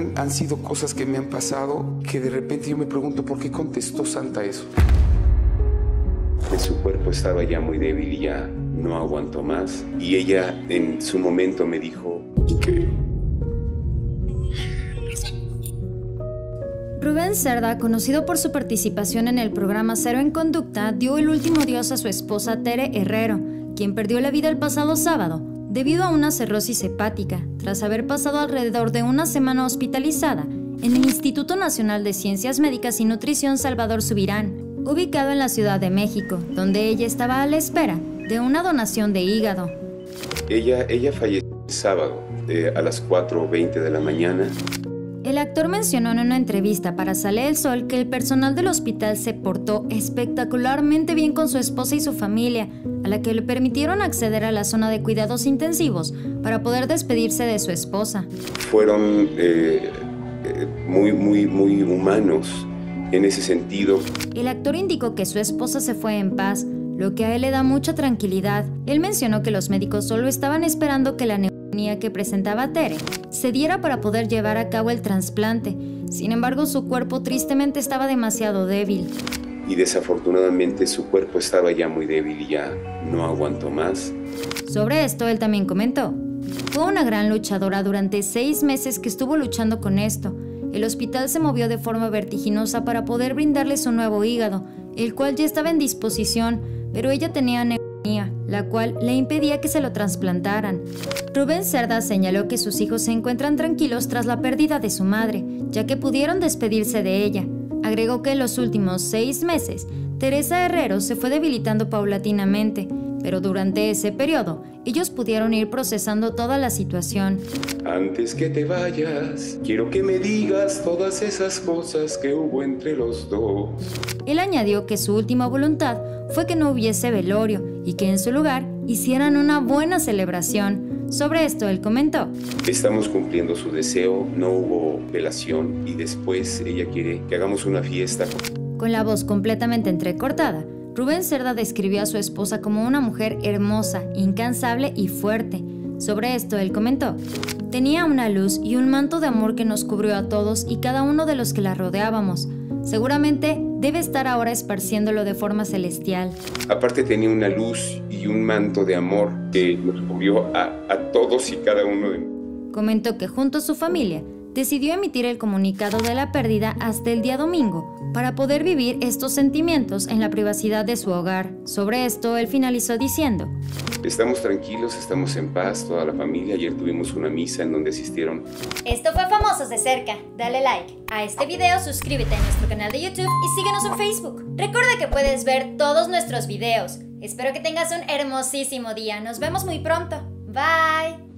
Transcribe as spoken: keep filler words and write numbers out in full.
han, han sido cosas que me han pasado que de repente yo me pregunto por qué contestó Santa eso. Pues su cuerpo estaba ya muy débil y ya no aguantó más. Y ella en su momento me dijo que... Rubén Cerda, conocido por su participación en el programa Cero en Conducta, dio el último adiós a su esposa Tere Herrero, quien perdió la vida el pasado sábado debido a una cirrosis hepática, tras haber pasado alrededor de una semana hospitalizada en el Instituto Nacional de Ciencias Médicas y Nutrición Salvador Subirán, ubicado en la Ciudad de México, donde ella estaba a la espera de una donación de hígado. Ella, ella falleció el sábado eh, a las cuatro veinte de la mañana. El actor mencionó en una entrevista para Sale el Sol que el personal del hospital se portó espectacularmente bien con su esposa y su familia, a la que le permitieron acceder a la zona de cuidados intensivos para poder despedirse de su esposa. Fueron eh, muy, muy, muy humanos en ese sentido. El actor indicó que su esposa se fue en paz, lo que a él le da mucha tranquilidad. Él mencionó que los médicos solo estaban esperando que la que presentaba Tere se diera para poder llevar a cabo el trasplante. Sin embargo, su cuerpo tristemente estaba demasiado débil. Y desafortunadamente su cuerpo estaba ya muy débil y ya no aguantó más. Sobre esto él también comentó: fue una gran luchadora durante seis meses que estuvo luchando con esto. El hospital se movió de forma vertiginosa para poder brindarle su nuevo hígado, el cual ya estaba en disposición, pero ella tenía neumonía, la cual le impedía que se lo trasplantaran. Rubén Cerda señaló que sus hijos se encuentran tranquilos tras la pérdida de su madre, ya que pudieron despedirse de ella. Agregó que en los últimos seis meses, Teresa Herrero se fue debilitando paulatinamente, pero durante ese periodo, ellos pudieron ir procesando toda la situación. Antes que te vayas, quiero que me digas todas esas cosas que hubo entre los dos. Él añadió que su última voluntad fue que no hubiese velorio y que en su lugar hicieran una buena celebración. Sobre esto él comentó: estamos cumpliendo su deseo, no hubo velación y después ella quiere que hagamos una fiesta. Con la voz completamente entrecortada, Rubén Cerda describió a su esposa como una mujer hermosa, incansable y fuerte. Sobre esto él comentó: tenía una luz y un manto de amor que nos cubrió a todos y cada uno de los que la rodeábamos. Seguramente debe estar ahora esparciéndolo de forma celestial. Aparte tenía una luz y un manto de amor que nos cubrió a, a todos y cada uno de nosotros. Comentó que junto a su familia decidió emitir el comunicado de la pérdida hasta el día domingo para poder vivir estos sentimientos en la privacidad de su hogar. Sobre esto, él finalizó diciendo: estamos tranquilos, estamos en paz, toda la familia. Ayer tuvimos una misa en donde asistieron. Esto fue Famosos de Cerca. Dale like a este video, suscríbete a nuestro canal de YouTube y síguenos en Facebook. Recuerda que puedes ver todos nuestros videos. Espero que tengas un hermosísimo día. Nos vemos muy pronto. Bye.